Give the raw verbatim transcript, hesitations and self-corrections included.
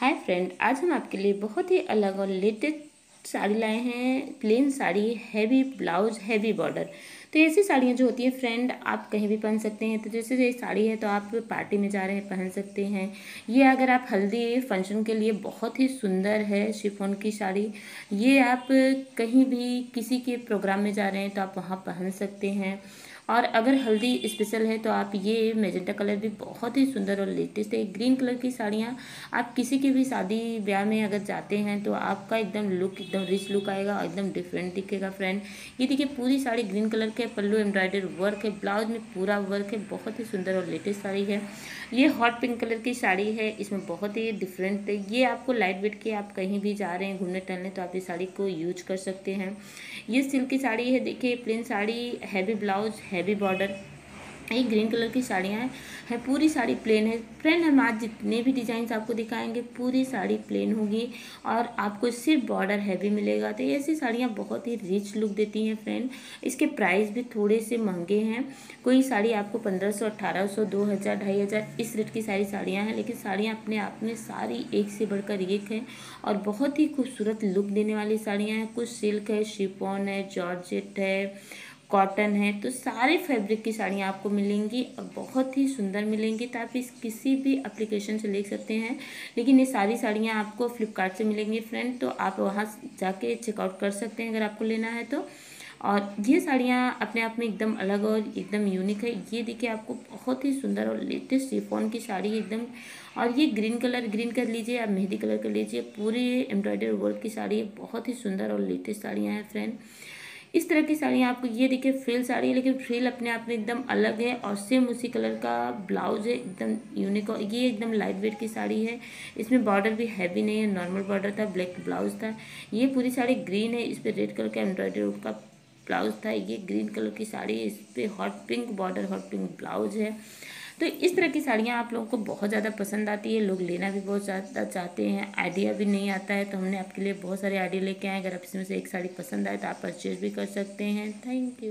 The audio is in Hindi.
हाय फ्रेंड, आज हम आपके लिए बहुत ही अलग और लेटेस्ट साड़ी लाए हैं। Plain sari, heavy blouse, heavy border. तो ऐसी साड़ियाँ जो होती हैं फ्रेंड, आप कहीं भी पहन सकते हैं। तो जैसे ये साड़ी है तो आप पार्टी में जा रहे हैं पहन सकते हैं। ये अगर आप हल्दी फंक्शन के लिए बहुत ही सुंदर है शिफॉन की साड़ी। ये आप कहीं भी किसी के प्रोग्राम में जा रहे हैं तो आप वहाँ पहन सकते हैं। और अगर हल्दी स्पेशल है तो आप ये मैजेंटा कलर भी बहुत ही सुंदर और लेटेस्ट है। ग्रीन कलर की साड़ियाँ आप किसी के भी शादी ब्याह में अगर जाते हैं तो आपका एकदम लुक एकदम रिच लुक आएगा और एकदम डिफरेंट दिखेगा फ्रेंड। ये देखिए पूरी साड़ी ग्रीन कलर के, पल्लू एम्ब्रॉयडरी वर्क है, ब्लाउज में पूरा वर्क है, बहुत ही सुंदर और लेटेस्ट साड़ी है। ये हॉट पिंक कलर की साड़ी है, इसमें बहुत ही डिफरेंट है। ये आपको लाइट वेट के, आप कहीं भी जा रहे हैं घूमने टहलने तो आप इस साड़ी को यूज कर सकते हैं। ये सिल्क की साड़ी है, देखिए plain sari, heavy blouse, heavy border. ये ग्रीन कलर की साड़ियाँ हैं, पूरी साड़ी प्लेन है फ्रेंड। हम आज जितने भी डिज़ाइंस आपको दिखाएंगे पूरी साड़ी प्लेन होगी और आपको सिर्फ बॉर्डर हैवी मिलेगा। तो ऐसी साड़ियाँ बहुत ही रिच लुक देती हैं फ्रेंड। इसके प्राइस भी थोड़े से महंगे हैं। कोई साड़ी आपको पंद्रह सौ, अट्ठारह सौ, दो हज़ार, ढाई हज़ार, इस रेट की सारी साड़ियाँ हैं। लेकिन साड़ियाँ अपने आप में सारी एक से बढ़कर एक हैं और बहुत ही खूबसूरत लुक देने वाली साड़ियाँ हैं। कुछ सिल्क है, शिफॉन है, जॉर्जेट है, कॉटन है, तो सारे फैब्रिक की साड़ियाँ आपको मिलेंगी और बहुत ही सुंदर मिलेंगी। तो आप इस किसी भी एप्लीकेशन से ले सकते हैं, लेकिन ये सारी साड़ियाँ आपको फ्लिपकार्ट से मिलेंगी फ्रेंड। तो आप वहाँ जाके चेकआउट कर सकते हैं अगर आपको लेना है तो। और ये साड़ियाँ अपने आप में एकदम अलग और एकदम यूनिक है। ये देखिए आपको बहुत ही सुंदर और लेटेस्ट शिफॉन की साड़ी एकदम। और ये ग्रीन कलर, ग्रीन कर लीजिए आप, मेहंदी कलर कर लीजिए, पूरी एम्ब्रॉयडरी वर्क की साड़ी, बहुत ही सुंदर और लेटेस्ट साड़ियाँ हैं फ्रेंड। इस तरह की साड़ियाँ आपको, ये देखिए फ्रिल साड़ी है, लेकिन फ्रिल अपने आप में एकदम अलग है और सेम उसी कलर का ब्लाउज है, एकदम यूनिक। और ये एकदम लाइट वेट की साड़ी है, इसमें बॉर्डर भी हैवी नहीं है, नॉर्मल बॉर्डर था, ब्लैक ब्लाउज था। ये पूरी साड़ी ग्रीन है, इस पर रेड कलर का एम्ब्रॉयडरी का ब्लाउज था। ये ग्रीन कलर की साड़ी है, इस पर hot pink border, hot pink blouse है। तो इस तरह की साड़ियाँ आप लोगों को बहुत ज़्यादा पसंद आती है, लोग लेना भी बहुत ज़्यादा चाहते हैं, आइडिया भी नहीं आता है। तो हमने आपके लिए बहुत सारे आइडिया लेके आए। अगर आप इसमें से एक साड़ी पसंद आए तो आप परचेज भी कर सकते हैं। Thank you.